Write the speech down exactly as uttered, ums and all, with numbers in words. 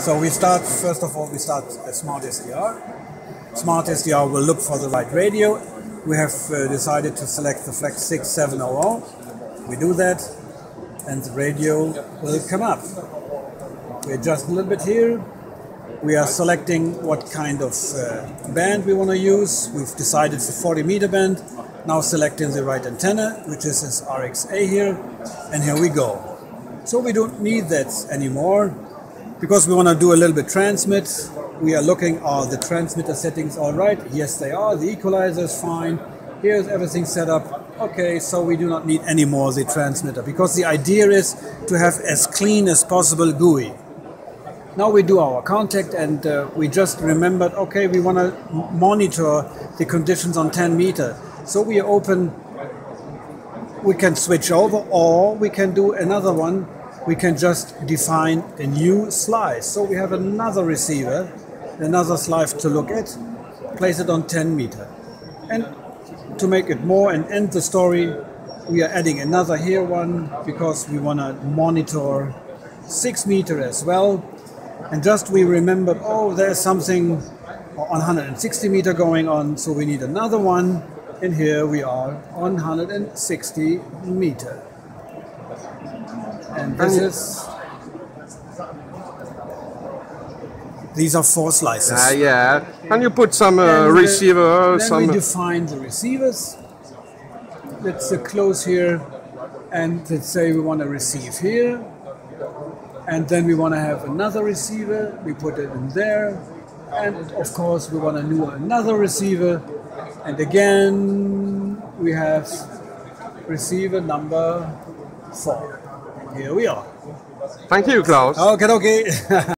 So we start, first of all, we start a Smart S D R. Smart S D R will look for the right radio. We have uh, decided to select the Flex six seven hundred. We do that and the radio will come up. We adjust a little bit here. We are selecting what kind of uh, band we want to use. We've decided the forty meter band. Now selecting the right antenna, which is this R X A here, and here we go. So we don't need that anymore, because we want to do a little bit transmit. We are looking, are the transmitter settings all right? Yes, they are. The equalizer is fine. Here's everything set up. Okay, so we do not need any more the transmitter, because the idea is to have as clean as possible G U I. Now we do our contact, and uh, we just remembered, okay, we want to monitor the conditions on ten meter. So we open, we can switch over, or we can do another one. We can just define a new slice. So we have another receiver, another slice to look at, place it on ten meter. And to make it more and end the story, we are adding another here one, because we want to monitor six meter as well. And just we remembered, oh, there's something on one hundred sixty meter going on, so we need another one. And here we are on one hundred sixty meter. And this is... These are four slices. Uh, yeah, can you put some uh, receiver? Then some we define the receivers. Let's uh, close here. And let's say we want to receive here. And then we want to have another receiver. We put it in there. And of course we want to do another receiver. And again, we have receiver number four. Here we are. Thank you, Klaus. Okay, okay.